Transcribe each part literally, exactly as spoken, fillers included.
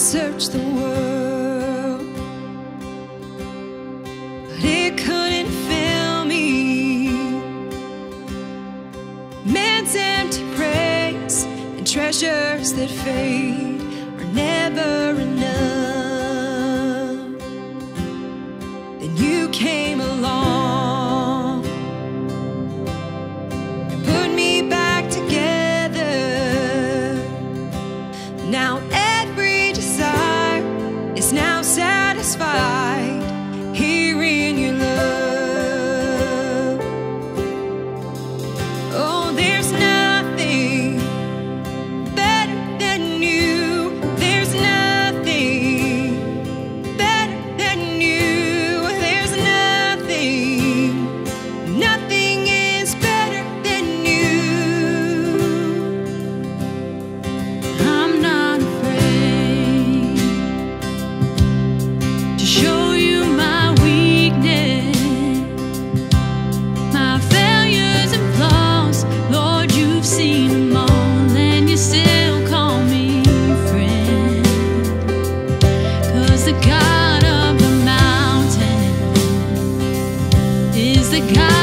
search the world, but it couldn't fill me. Man's empty praise and treasures that fade are never enough. Then you came along and put me back together. Now now satisfied here in your love. Oh, there's nothing better than you. There's nothing better than you. There's nothing, nothing is better than you. I'm not afraid to show you my weakness, my failures and flaws. Lord, you've seen them all, and you still call me friend. 'Cause the God of the mountain is the God.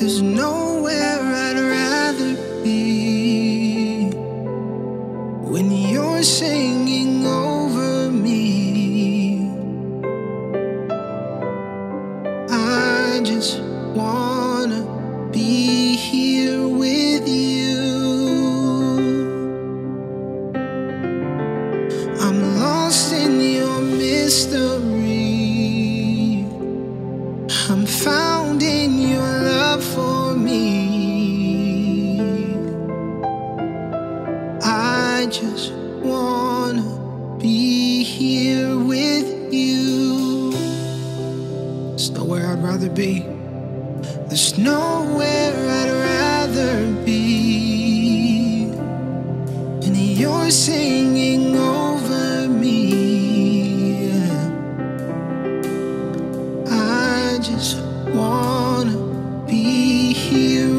There's nowhere I'd rather be. When you're singing over me, I just wanna be here with you. I'm lost in your mystery. I'm found in your love for me. I just wanna be here with you. There's nowhere I'd rather be. There's nowhere I'd rather be. And you're singing over me. I just wanna be here with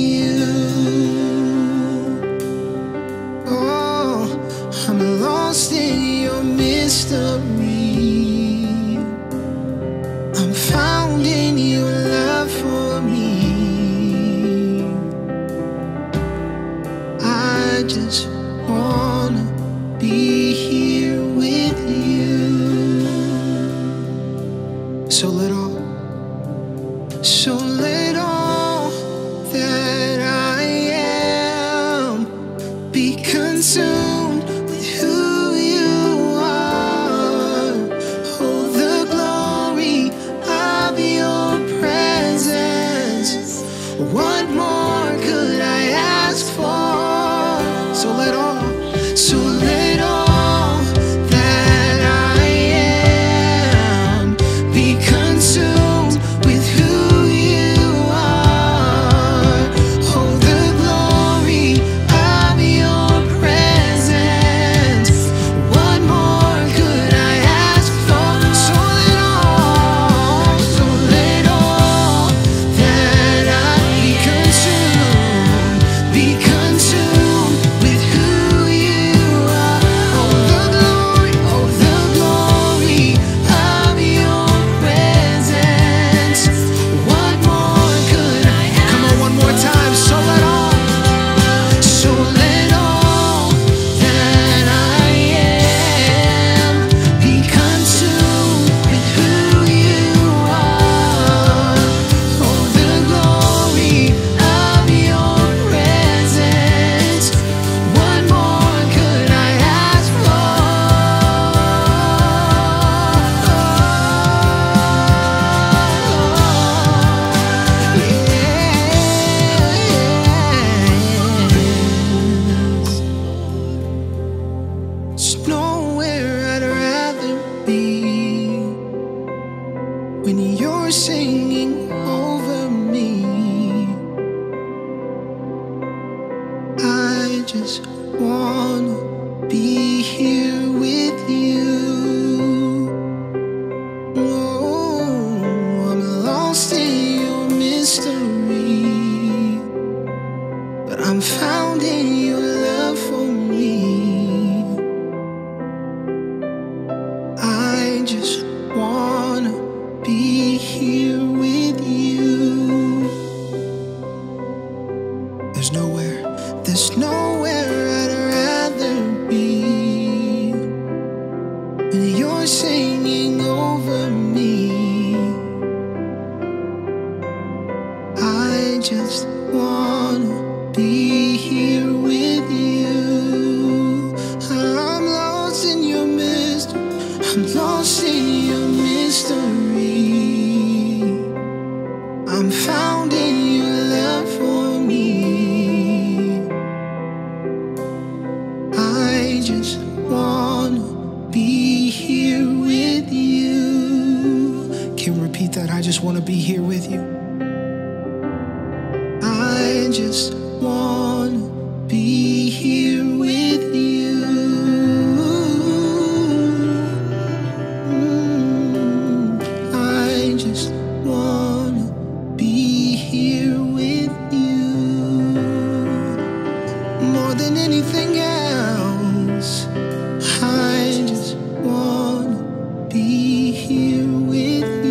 you. Oh, I'm lost in your mystery. I'm found in your love for me. I just wanna be here with you. So little, so little that I am, be consumed with who you are. Oh, the glory of your presence. What more could I ask for? So little, so little. When you're singing over me, I just wanna be here with you. Oh, I'm lost in your mystery, but I'm found in your love for me. I just wanna be here with you. There's nowhere, there's nowhere I'd rather be. And you're singing over me. I just wanna be here with you. I'm lost in your mystery. I'm lost in your mystery. I'm found in your love for me. I just wanna be here with you. Can you repeat that? I just wanna be here with you. I just wanna be here with you. Mm-hmm. I just wanna than anything else, I just wanna be here with you.